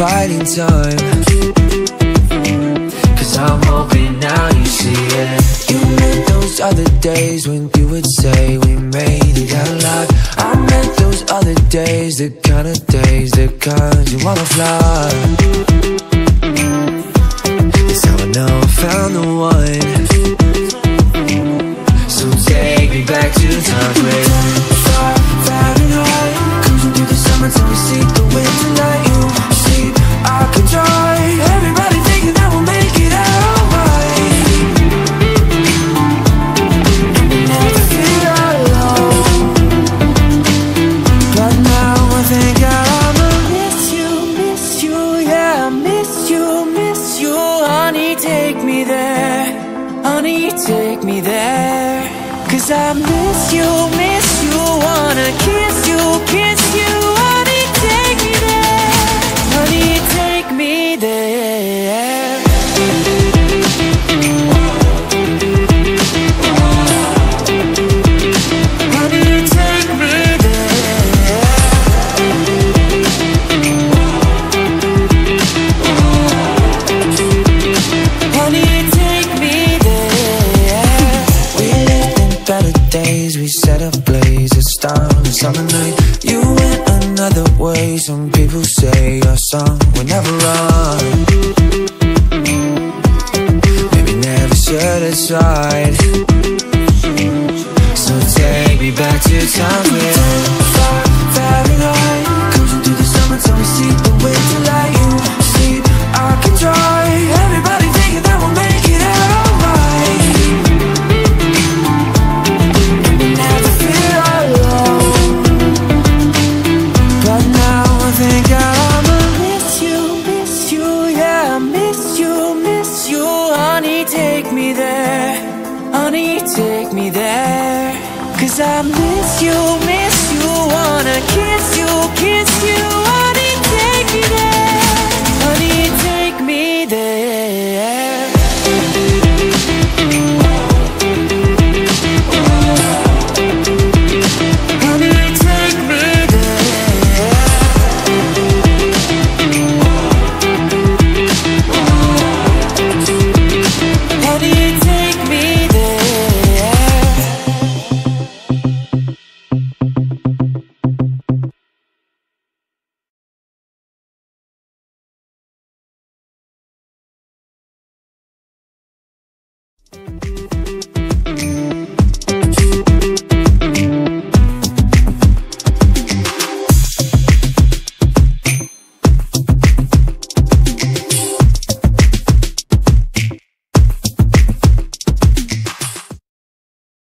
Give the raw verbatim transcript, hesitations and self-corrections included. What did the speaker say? fighting time, 'cause I'm hoping now you see it. You meant those other days when you would say we made it out loud. I meant those other days, the kind of days, the kind you wanna fly. It's how I know I found the one, so take me back to the time when far, far and high, cruising through the summer till we see the winter light. You see, I can try. I miss you, miss you, wanna kiss you, kiss you. Honey, take me there, honey, take me there. Honey, take me there. Honey, take me there. We lived in better days, we set up ablaze, a starry summer night. You went another way, some people say our song will never run. Maybe never should have tried, so take me back to time when